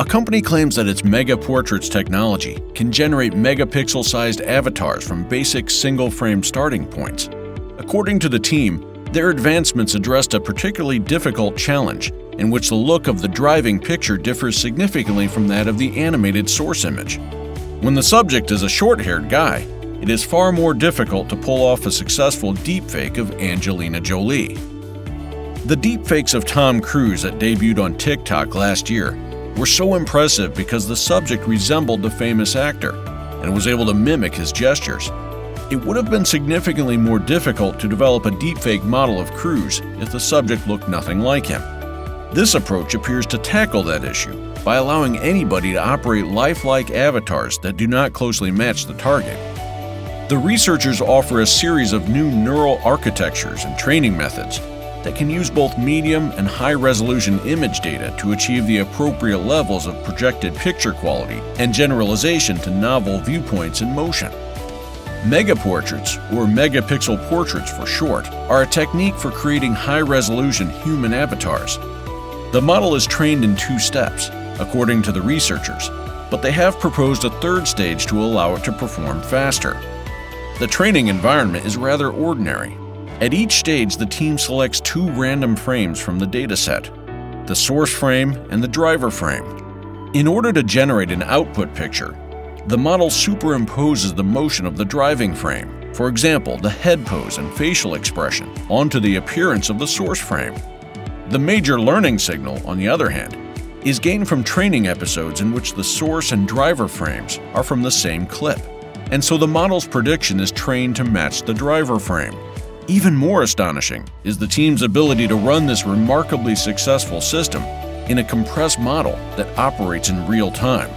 A company claims that its MegaPortraits technology can generate megapixel-sized avatars from basic single-frame starting points. According to the team, their advancements addressed a particularly difficult challenge in which the look of the driving picture differs significantly from that of the animated source image. When the subject is a short-haired guy, it is far more difficult to pull off a successful deepfake of Angelina Jolie. The deepfakes of Tom Cruise that debuted on TikTok last year were so impressive because the subject resembled the famous actor and was able to mimic his gestures. It would have been significantly more difficult to develop a deepfake model of Cruise if the subject looked nothing like him. This approach appears to tackle that issue by allowing anybody to operate lifelike avatars that do not closely match the target. The researchers offer a series of new neural architectures and training methods that can use both medium and high-resolution image data to achieve the appropriate levels of projected picture quality and generalization to novel viewpoints in motion. MegaPortraits, or megapixel portraits for short, are a technique for creating high-resolution human avatars. The model is trained in 2 steps, according to the researchers, but they have proposed a 3rd stage to allow it to perform faster. The training environment is rather ordinary. At each stage, the team selects 2 random frames from the dataset, the source frame and the driver frame. In order to generate an output picture, the model superimposes the motion of the driving frame, for example, the head pose and facial expression, onto the appearance of the source frame. The major learning signal, on the other hand, is gained from training episodes in which the source and driver frames are from the same clip, and so the model's prediction is trained to match the driver frame. Even more astonishing is the team's ability to run this remarkably successful system in a compressed model that operates in real time.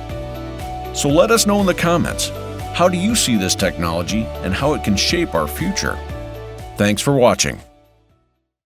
So let us know in the comments, how do you see this technology and how it can shape our future? Thanks for watching.